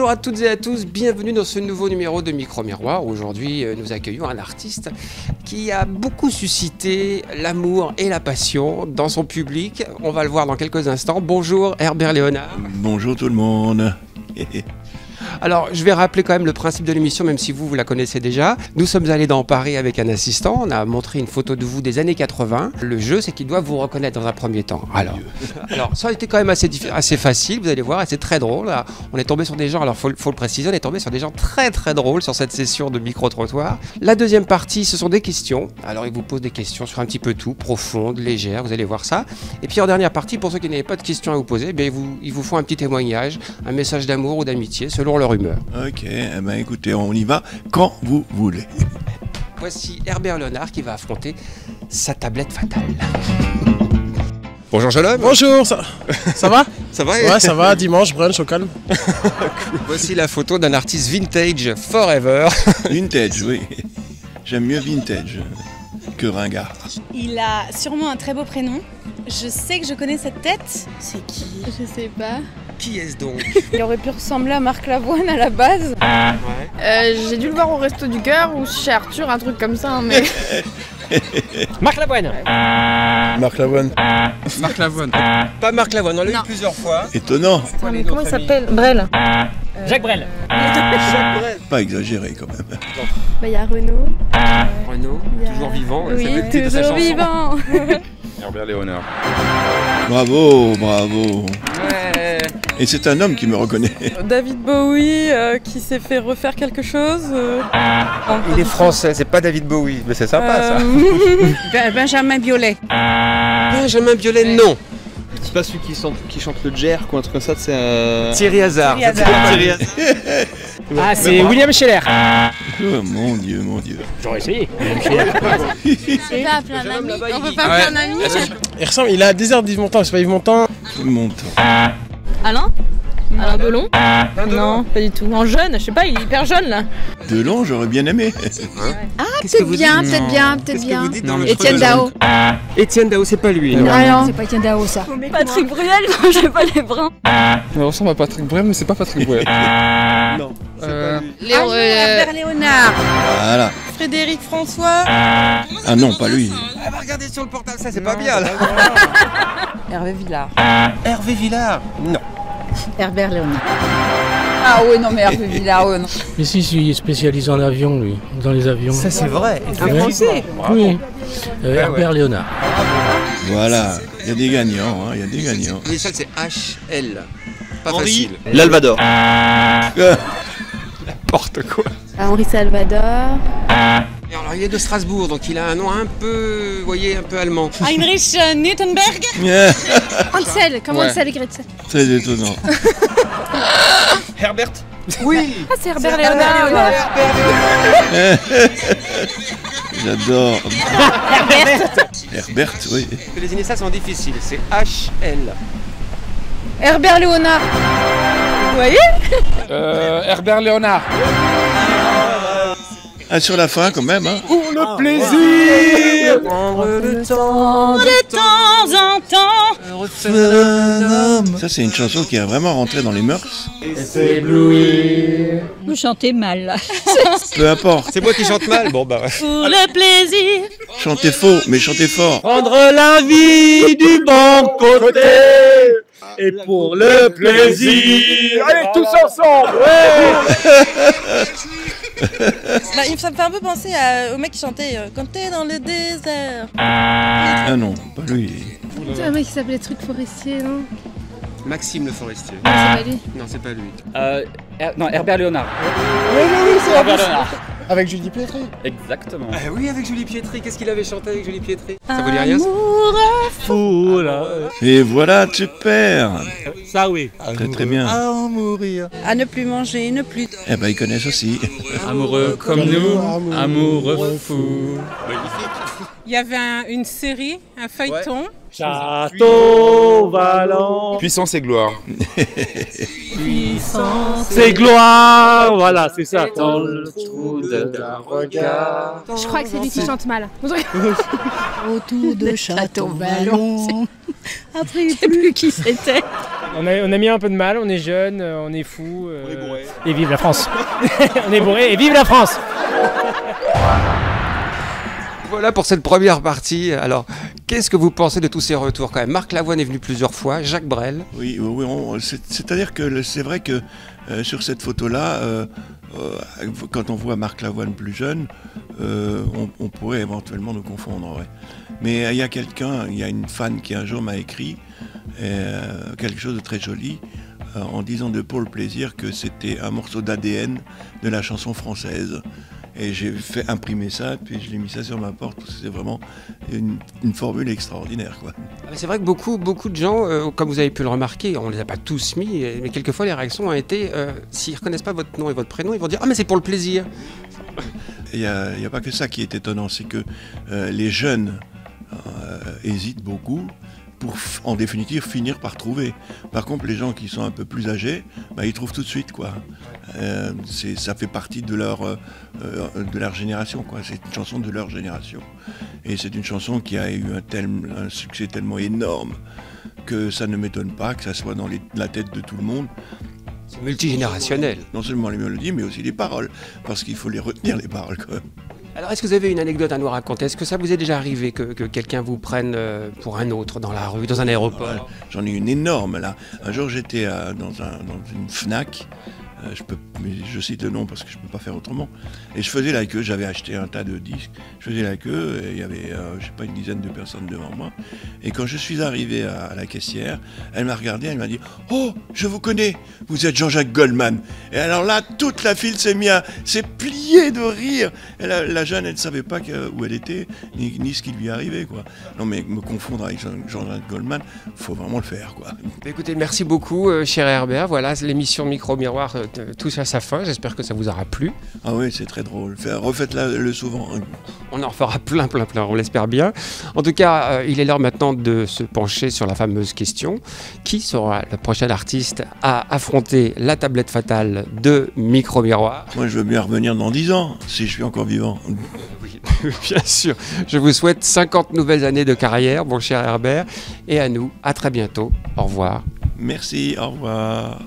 Bonjour à toutes et à tous, bienvenue dans ce nouveau numéro de Micro Miroir. Aujourd'hui, nous accueillons un artiste qui a beaucoup suscité l'amour et la passion dans son public. On va le voir dans quelques instants. Bonjour Herbert Léonard. Bonjour tout le monde. Alors, je vais rappeler quand même le principe de l'émission, même si vous la connaissez déjà. Nous sommes allés dans Paris avec un assistant. On a montré une photo de vous des années 80. Le jeu, c'est qu'il doit vous reconnaître dans un premier temps. Alors ça a été quand même assez facile, vous allez voir, c'est très drôle. Là, on est tombé sur des gens, alors faut le préciser, on est tombé sur des gens très très drôles sur cette session de micro-trottoir. La deuxième partie, ce sont des questions. Alors, ils vous posent des questions sur un petit peu tout, profondes, légères, vous allez voir ça. Et puis en dernière partie, pour ceux qui n'avaient pas de questions à vous poser, eh bien, ils vous font un petit témoignage, un message d'amour ou d'amitié, selon leur humeur. Ok, eh ben écoutez, on y va quand vous voulez. Voici Herbert Léonard qui va affronter sa tablette fatale. Bonjour Jolhomme. Bonjour, ça va? Ça va? Ouais, ça va, dimanche, brunch au calme. Voici la photo d'un artiste vintage forever. Vintage, oui. J'aime mieux vintage que ringard. Il a sûrement un très beau prénom. Je sais que je connais cette tête. C'est qui? Je sais pas. Qui est-ce donc? Il aurait pu ressembler à Marc Lavoine à la base. Ah. Ouais. J'ai dû le voir au Resto du Cœur ou chez Arthur, un truc comme ça, hein, mais... Marc Lavoine. Marc Lavoine. Marc Lavoine. Pas Marc Lavoine, on l'a eu plusieurs fois. Étonnant. Quoi, mais comment il s'appelle? Brel. Jacques Brel. Jacques Brel. Pas exagéré quand même. Bah, il y a Renaud. Renaud, toujours vivant. Oui, toujours vivant. Herbert Léonard. Bravo, bravo. Ouais. Et c'est un homme qui me reconnaît. David Bowie qui s'est fait refaire quelque chose. Il est français, c'est pas David Bowie, mais c'est sympa ça. Benjamin Biolay. Benjamin Biolay, ouais. Non. C'est pas celui qui chante le Jer ou un truc comme ça, c'est Thierry Hazard. Thierry Hazard. Ah, c'est William Scheller. Oh mon dieu, mon dieu. J'aurais essayé. On peut pas appeler un ami. Il ressemble, il a des airs d'Yves Montand, c'est pas Yves Montand. Alain? Alain Delon? Non, pas du tout. En jeune, je sais pas, il est hyper jeune là. Delon, j'aurais bien aimé. Ah, peut-être bien, peut-être bien, peut-être bien. Étienne Dao. Étienne Dao, c'est pas lui. Non, c'est pas Étienne Dao ça. Patrick Bruel, je sais pas les brins. Il ressemble à Patrick Bruel, mais c'est pas Patrick Bruel. Non, c'est pas lui. Herbert Léonard. Voilà. Frédéric François. Ah non, pas lui. Regardez sur le portable, ça c'est pas bien là. Hervé Villard. Hervé Villard? Non. Herbert Léonard. Ah ouais, non mais Hervé Villard, ouais, non. Mais si, il est spécialisé en avion, lui, dans les avions. Ça c'est vrai, un français. Oui, Herbert Léonard. Voilà, il y a des gagnants, hein, il y a des gagnants. Les seuls c'est HL, pas facile. L'Alvador. N'importe quoi. Henri Salvador. Alors il est de Strasbourg, donc il a un nom un peu, vous voyez, un peu allemand. Heinrich Nuttenberg. Hansel, comment Hansel écrit ça? C'est étonnant. Herbert. Oui. Ah, c'est Herbert Léonard. J'adore. Herbert. Herbert, oui. Les initiales sont difficiles, c'est HL. Herbert Léonard. Vous voyez? Herbert Léonard. Ah, sur la fin quand même, hein. Pour le plaisir, prendre le temps en temps. Ça c'est une chanson qui a vraiment rentré dans les mœurs. Et s'éblouir. Vous chantez mal là. Peu importe. C'est moi qui chante mal, bon bah ouais. Pour le plaisir. Chantez faux, mais chantez fort. Prendre la vie du bon côté. Et pour le plaisir. Allez tous ensemble, ouais. Bah, ça me fait un peu penser au mec qui chantait quand t'es dans le désert. Ah non, pas lui. C'est un mec qui s'appelait Truc Forestier, non? Maxime le Forestier. Non, c'est pas lui. Non, c'est pas lui. Non, Herbert Léonard. Oui, c'est Herbert Léonard. Avec Julie Pietri. Exactement. Oui, avec Julie Pietri. Qu'est-ce qu'il avait chanté avec Julie Pietri? Ça vous dit rien? Fou là. Et voilà, tu perds. Ça oui. Très très bien. À en mourir. À ne plus manger, ne plus. Eh ben ils connaissent aussi. Amoureux comme nous, amoureux fou. Il y avait une série, un feuilleton. Château Valant. Puissance et gloire. Puissance et gloire. Voilà, c'est ça. Dans le trou de ta regard. Je crois que c'est lui qui chante mal. Autour de Château Valant. Après, je ne sais plus qui c'était. On a mis un peu de mal, on est jeunes, on est fous. On est bourrés. Et vive la France. On est bourrés et vive la France. Voilà pour cette première partie. Alors, qu'est-ce que vous pensez de tous ces retours quand même? Marc Lavoine est venu plusieurs fois, Jacques Brel. Oui, oui, c'est-à-dire que c'est vrai que sur cette photo-là, quand on voit Marc Lavoine plus jeune, on pourrait éventuellement nous confondre. Ouais. Mais il y a quelqu'un, il y a une fan qui un jour m'a écrit quelque chose de très joli en disant de pour le plaisir que c'était un morceau d'ADN de la chanson française. Et j'ai fait imprimer ça, puis je l'ai mis ça sur ma porte, parce que c'est vraiment une formule extraordinaire, quoi. C'est vrai que beaucoup de gens, comme vous avez pu le remarquer, on ne les a pas tous mis, mais quelquefois les réactions ont été, s'ils ne reconnaissent pas votre nom et votre prénom, ils vont dire « Ah mais c'est pour le plaisir !» Il n'y a pas que ça qui est étonnant, c'est que les jeunes hésitent beaucoup, pour en définitive finir par trouver. Par contre, les gens qui sont un peu plus âgés, bah, ils trouvent tout de suite, quoi. Ça fait partie de leur génération, quoi. C'est une chanson de leur génération. Et c'est une chanson qui a eu un succès tellement énorme que ça ne m'étonne pas que ça soit dans la tête de tout le monde. C'est multigénérationnel. Non seulement les mélodies, mais aussi les paroles, parce qu'il faut les retenir, les paroles, quand même. Alors, est-ce que vous avez une anecdote à nous raconter? Est-ce que ça vous est déjà arrivé que quelqu'un vous prenne pour un autre dans la rue, dans un aéroport? J'en ai une énorme, là. Un jour, j'étais dans une FNAC, je cite le nom parce que je ne peux pas faire autrement, et je faisais la queue, j'avais acheté un tas de disques, je faisais la queue, et il y avait, je sais pas, une dizaine de personnes devant moi, et quand je suis arrivé à la caissière, elle m'a regardé, elle m'a dit « Oh, je vous connais, vous êtes Jean-Jacques Goldman !» Et alors là, toute la file s'est mise, s'est pliée de rire. Et la jeune, elle ne savait pas où elle était, ni ce qui lui arrivait, quoi. Non mais me confondre avec Jean-Jacques Goldman, faut vraiment le faire, quoi. Écoutez, merci beaucoup, cher Herbert, voilà, l'émission Micro-Miroir touche à sa fin, j'espère que ça vous aura plu. Ah oui, c'est très drôle, refaites-la le souvent. On en refera plein, on l'espère bien. En tout cas, il est l'heure maintenant de se pencher sur la fameuse question. Qui sera le prochain artiste à affronter la tablette fatale de Micro-Miroir? Moi, je veux bien revenir dans 10 ans, si je suis encore vivant. Oui, bien sûr. Je vous souhaite 50 nouvelles années de carrière, mon cher Herbert. Et à nous, à très bientôt. Au revoir. Merci, au revoir.